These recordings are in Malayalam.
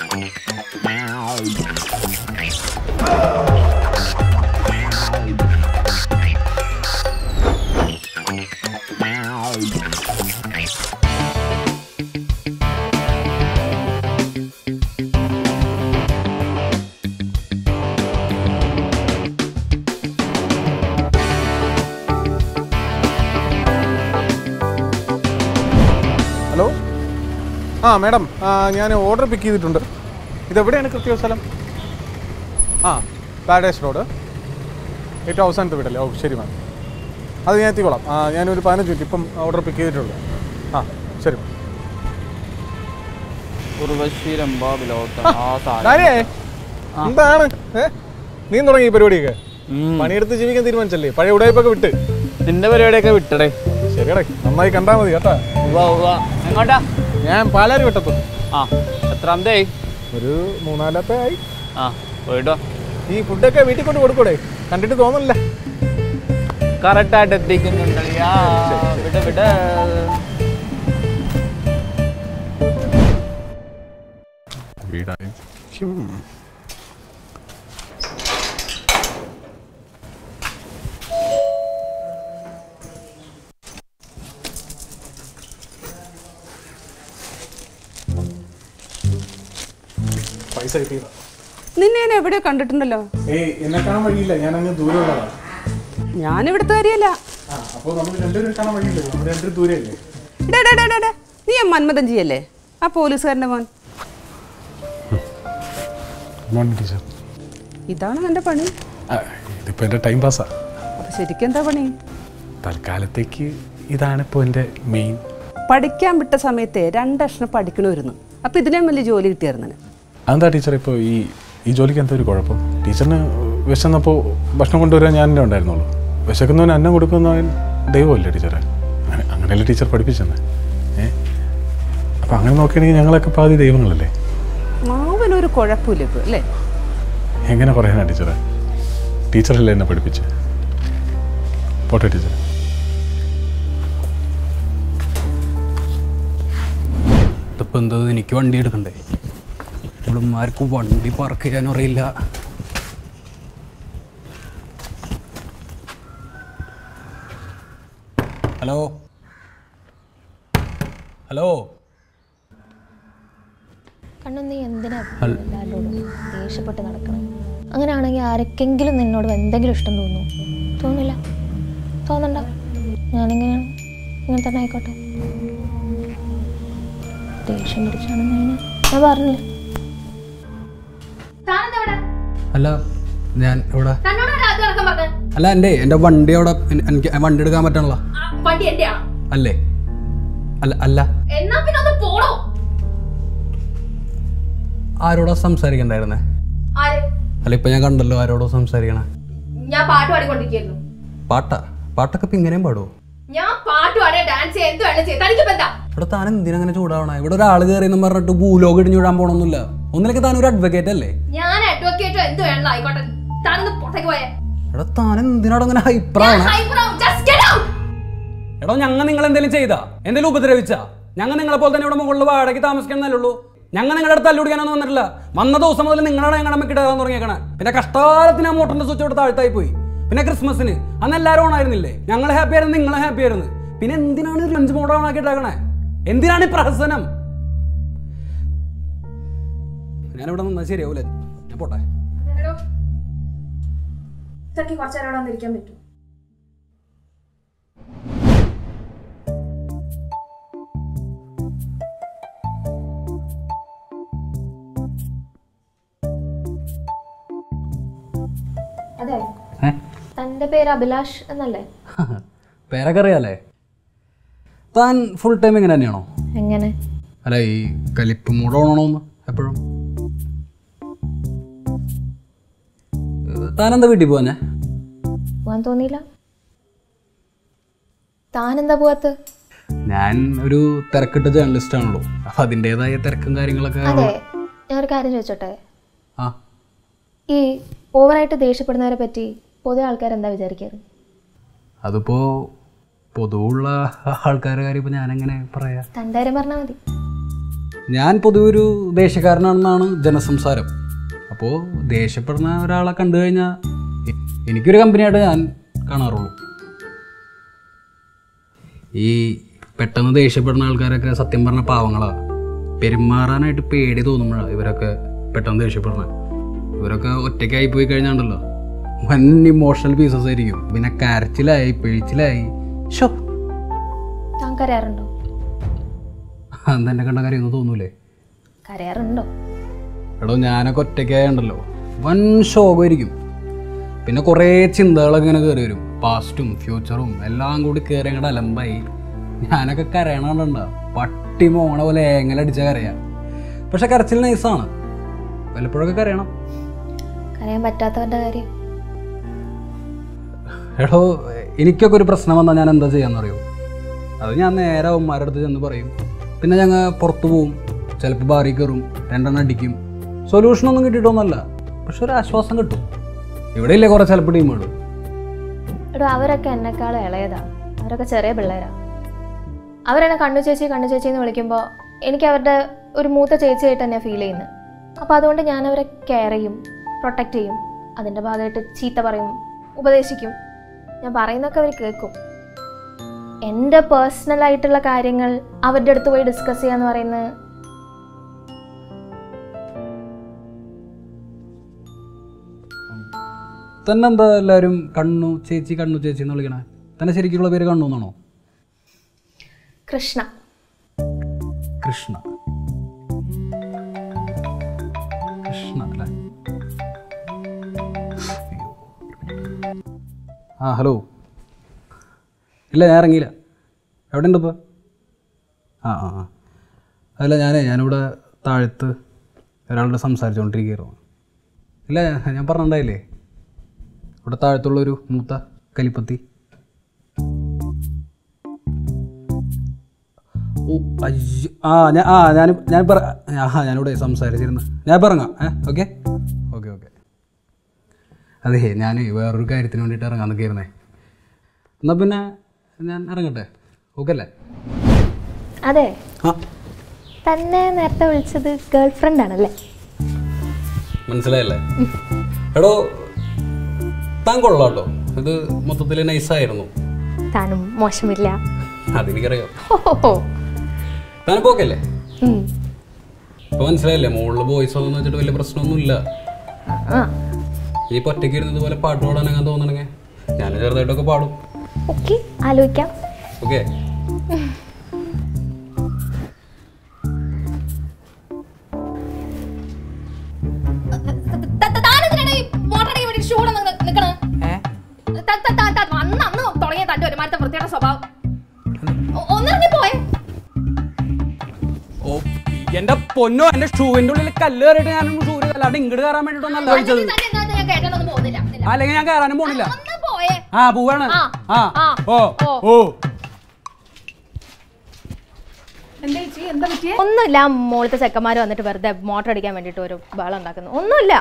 Hello? Ah, madam, I have order pick it. Where is this? Ah, Paradise Road. 8,000 to oh, sorry, ma'am. That's what I have to order pick it. Ah, sorry. Urvashi I am Palari. Ah, Atram day. Munala pay. Ah, Oida. He put a witty good wood. Continue the woman. Carata that they can tell ya. Bitter, bitter. I am not a conductor. I am not a conductor. And that teacher, I jolly can record. Teacher, Western Apo, Bashnamundorian, and Darnolo. Western and Namudukan, they will teacher. I'm a teacher for the vision. Eh? Upon okay, young like a party, they even lay. Now we will record a pool. Hanging up for a teacher. Teacher will end up with a picture. Portrait teacher. The Pundo in Nikiwan did one day. Marco won the park in Orilla. Hello, hello. I don't know the end. Hello, Nan Oda. Alan day and a one day up and I wanted to come at Allah. But yet, Allah. Allah. Enough in the polo. I wrote some Sarian there. I Alipayagan the low, I wrote some Sariana. Ya part what you get. Pata, Pata cupping and embado. Ya part what I dance and the only can advocate. Yan advocate and I got a ton of pot away. Ratan, they're not on a high brown. High brown, just get out! I don't young and Delita, and the Lupatricha. Young and Apollo, and Ulava, Kitamas Canalu. Young and Rata Ludian on the La. Manado, some of the Ningana and Makita. Pinacastar, Tinamotan, the Suchota Taipui. Pinacrismas in it, and the Laron Ironley. Young and happier and Ningala happier. Pinendina and Motana Kitagana. Indiana Prasanam. I don't know. Hello. Turkey, what's around the camera? Thunder Perabilash and the lay. Peragare. Tan full timing and a new. Hangane. Alay Kalipumuron. Tan and the Vidibone? One Tonila Tan and the water Nan Ru Terkata journalist and low. Father Day, I terkangering like a your carriage. Ah, E. Overnight the Shipper Petty, Poda Alcar and the Vizarker Adupo Podula Alcarari Banana and a prayer. Tandere Bernardi. ഞാൻ പൊതുവെ ഒരു ദേഷ്യക്കാരനാണെന്നാണ് ജനസംസാരം. അപ്പോൾ ദേഷ്യപ്പെടുന്ന ഒരാളെ കണ്ടു കഴിഞ്ഞാൽ എനിക്കൊരു കമ്പനിയായിട്ട് ഞാൻ കാണാറുള്ളൂ. ഈ പെട്ടെന്ന് ദേഷ്യപ്പെടുന്ന ആൾക്കാരൊക്കെ സത്യം പറഞ്ഞ പാവങ്ങളാണ്. പെരുമാറാനായിട്ട് പേടി തോന്നുമ്പോഴാണ് ഇവരൊക്കെ പെട്ടെന്ന് ദേഷ്യപ്പെടുന്നത്. ഇവരൊക്കെ ഒറ്റയ്ക്കായി പോയി കഴിഞ്ഞാണ്ടല്ലോ വൻ ഇമോഷണൽ പീസസ് ആയിരിക്കും. പിന്നെ കരച്ചിലായി പിഴിച്ചിലായി ഷോ കരയാറുണ്ടോ? അന്നെ കണ്ട കാര്യമൊന്നും തോന്നൂലേ? കരയാറുണ്ടോ? എടോ ഞാനൊക്കെ ഒറ്റയ്ക്കായുണ്ടല്ലോ വൻ ഷോകായിരിക്കും. പിന്നെ കുറേ ചിന്തകളൊക്കെ ഇങ്ങനെ കയറി വരും. പാസ്റ്റും ഫ്യൂച്ചറും എല്ലാം കൂടി കയറി അങ്ങോട്ട് അലമ്പായി ഞാനൊക്കെ കരയണണ്ട പട്ടി മോണ പോലെ ഏങ്ങലടിച്ചാൽ കരയാം. പക്ഷെ കരച്ചിൽ നൈസാണ്, വല്ലപ്പോഴൊക്കെ കരയണം. കരയാൻ പറ്റാത്തവരുടെ കാര്യം എടോ എനിക്കൊക്കെ ഒരു പ്രശ്നം വന്നാൽ ഞാൻ എന്താ ചെയ്യാന്ന് അറിയോ? അത് ഞാൻ നേരെ അവന്മാരുടെ അടുത്ത് ചെന്ന് പറയും. പിന്നെ ഞങ്ങൾ പുറത്തു പോവും, ചിലപ്പോൾ ബാറി കയറും, രണ്ടെണ്ണം അടിക്കും. സൊല്യൂഷനൊന്നും കിട്ടിയിട്ടൊന്നുമല്ല, പക്ഷെ ഒരു ആശ്വാസം കിട്ടും. ഇവിടെ ഇല്ലേ കുറേ ചിലപ്പോൾ ടീം ഇടും. എടോ അവരൊക്കെ എന്നെക്കാൾ ഇളയതാണ്, അവരൊക്കെ ചെറിയ പിള്ളേരാണ്. അവരെന്നെ കണ്ണു ചേച്ചി കണ്ണു ചേച്ചി എന്ന് വിളിക്കുമ്പോൾ എനിക്ക് അവരുടെ ഒരു മൂത്ത ചേച്ചിയായിട്ട് തന്നെയാണ് ഫീൽ ചെയ്യുന്നത്. അപ്പോൾ അതുകൊണ്ട് ഞാൻ അവരെ കെയർ ചെയ്യും, പ്രൊട്ടക്റ്റ് ചെയ്യും, അതിൻ്റെ ഭാഗമായിട്ട് ചീത്ത പറയും, ഉപദേശിക്കും. ഞാൻ പറയുന്നൊക്കെ അവർ കേൾക്കും. എൻ്റെ പേഴ്സണലായിട്ടുള്ള കാര്യങ്ങൾ അവരുടെ അടുത്ത് പോയി ഡിസ്കസ് ചെയ്യാന്ന് പറയുന്നത് തന്നെ എന്താ എല്ലാവരും കണ്ണു ചേച്ചി കണ്ണു ചേച്ചി എന്ന് വിളിക്കണേ? തന്നെ ശരിക്കുള്ള പേര് കണ്ണു എന്നാണോ? കൃഷ്ണ. കൃഷ്ണ കൃഷ്ണ അല്ലേ? ആ ഹലോ. ഇല്ല ഞാൻ ഇറങ്ങിയില്ല. എവിടെ ഉണ്ട് ഇപ്പോൾ? ആ ആ ആ അല്ല ഞാനിവിടെ താഴത്ത് ഒരാളോട് സംസാരിച്ചുകൊണ്ടിരിക്കുകയായിരുന്നു. ഇല്ല ഞാൻ പറഞ്ഞിട്ടുണ്ടായില്ലേ ഇവിടെ താഴത്തുള്ളൊരു മൂത്ത കലിപ്പത്തി. ഓ അയ്യോ ആ ഞാൻ ആ ഞാൻ ഞാൻ പറ ആ ഞാനിവിടെ സംസാരിച്ചിരുന്നു. ഞാൻ പറഞ്ഞാൽ ഓക്കെ ഓക്കെ ഓക്കെ അതെ ഞാൻ വേറൊരു കാര്യത്തിന് വേണ്ടിയിട്ട് ഇറങ്ങാൻ നിൽക്കായിരുന്നേ. എന്നാൽ പിന്നെ ഞാൻ ഇറങ്ങട്ടെ, ഓക്കെ അല്ലേ? അതെ തന്നെ നേരത്തെ വിളിച്ചത് ഗേൾ ഫ്രണ്ട് ആണല്ലേ? മനസ്സിലായല്ലേ? എടോ താൻ കൊള്ളാട്ടോ, ഇത് മൊത്തത്തിൽ നൈസായിരുന്നു. താനും മോശമില്ല, അതെനിക്കറിയാം. താനിപ്പോ ഓക്കെ അല്ലേ? ഇപ്പൊ മനസ്സിലായില്ലേ മോളില് ബോയ്സ് വന്നു വെച്ചിട്ട് വലിയ പ്രശ്നമൊന്നുമില്ല. ഇനിയിപ്പോ ഒറ്റയ്ക്ക് ഇരുന്നത് പോലെ പാട്ട് പാടാനെങ്ങാൻ തോന്നണെങ്കിൽ ഞാൻ ചെറുതായിട്ടൊക്കെ പാടും. ഓക്കെ ആലോചിക്കാം. ഓക്കെ എന്റെ പൊന്നോ എന്റെ ഷൂവിന്റെ ഉള്ളിൽ കല്ല് കയറിയിട്ട് ഞാൻ ഷൂവിൽ അല്ലാണ്ട് ഇങ്ങോട്ട് കയറാൻ വേണ്ടിട്ടൊന്നല്ല വിളിച്ചത്. അല്ലെങ്കിൽ ഞാൻ കയറാനും പോണില്ല. ആ പോവാണ്. ഒന്നുമില്ല, മോളത്തെ ചെക്കന്മാര് വന്നിട്ട് വെറുതെ മോട്ടർ അടിക്കാൻ വേണ്ടിട്ട് ഒരു ബഹളം ഉണ്ടാക്കുന്നു. ഒന്നുമില്ല.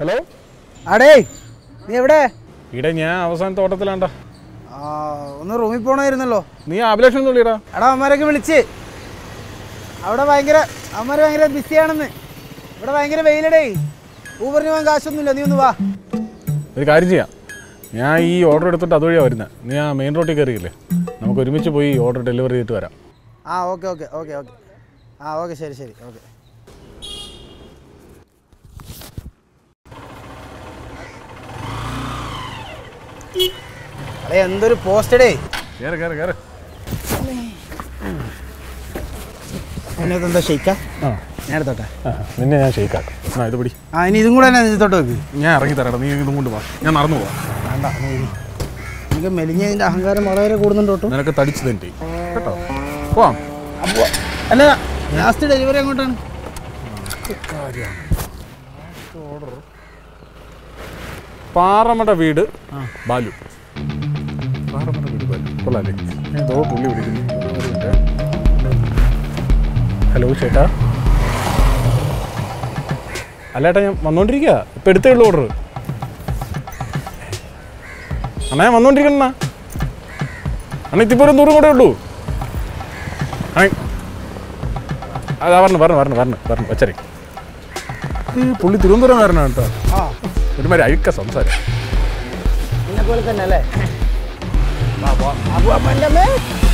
ഹലോ അടേ നീ എവിടെ? ഇവിടെ ഞാൻ അവസാന തോട്ടത്തിലാണ്ടാ. ഒന്ന് റൂമിൽ പോണായിരുന്നല്ലോ. നീ അഭിലാഷം എടാ അവന്മാരൊക്കെ വിളിച്ച് അവിടെ ഭയങ്കര അവന്മാർ ഭയങ്കര ബിസിയാണെന്ന്. ഇവിടെ ഭയങ്കര വെയിലടേ. ഊബറിന് പോകാൻ കാശൊന്നുമില്ല, നീ ഒന്ന് വാ. ഒരു കാര്യം ചെയ്യാം, ഞാൻ ഈ ഓർഡർ എടുത്തിട്ട് അതുവഴിയാണ് വരുന്നത്. നീ ആ മെയിൻ റോഡിൽ കയറിയില്ലേ, നമുക്ക് ഒരുമിച്ച് പോയി ഓർഡർ ഡെലിവറി ചെയ്തിട്ട് വരാം. ആ ഓക്കെ ഓക്കെ ഓക്കെ ഓക്കെ ആ ഓക്കെ ശരി ശരി ഓക്കെ. അതെ എന്തൊരു പോസ്റ്റഡേ. എന്നെന്താ ഷെയ്ക്കാം? ഞാൻ എടുത്തോട്ടെ നിന്നെ, ഞാൻ ഷെയ്ക്കാക്കാം. ഇത് പിടി. ആ ഇനി ഇതും കൂടെ തൊട്ട് വെക്ക്. ഞാൻ ഇറങ്ങി തരാം, നീ ഇതും കൊണ്ട് പോകാം. ഞാൻ നടന്നു പോവാം. വേണ്ട എനിക്ക് മെലിഞ്ഞതിൻ്റെ അഹങ്കാരം വളരെ കൂടുന്നുണ്ടോട്ടോ. നിനക്ക് തടിച്ചത് എൻ്റെ കേട്ടോ. പോവാം. അപ്പോൾ അല്ല ലാസ്റ്റ് ഡെലിവറി എങ്ങോട്ടാണ്? പാറമട വീട് ബാലു. പാറമട വീട് ബാലു കൊള്ളാല്ലേ? എന്തോ പുള്ളി വിളിക്കുന്നു. ഹലോ ചേട്ടാ. അല്ല ഏട്ടാ, ഞാൻ വന്നുകൊണ്ടിരിക്കുക. ഇപ്പം എടുത്തേ ഉള്ളൂ ഓർഡർ. അണ്ണാ ഞാൻ വന്നുകൊണ്ടിരിക്കണ അണ്ണ, ഇത്തിപ്പോൾ 100 കൂടെ ഉള്ളൂ. അതാ പറഞ്ഞു പറഞ്ഞു പറഞ്ഞു പറഞ്ഞു പറഞ്ഞു വച്ചേ. ഈ പുള്ളി തിരുവനന്തപുരം കാരനാണ് കേട്ടോ. ഒരുമാതിരി അഴുക്ക സംസാരം. എന്നെ പോലെ തന്നെ അല്ലേ?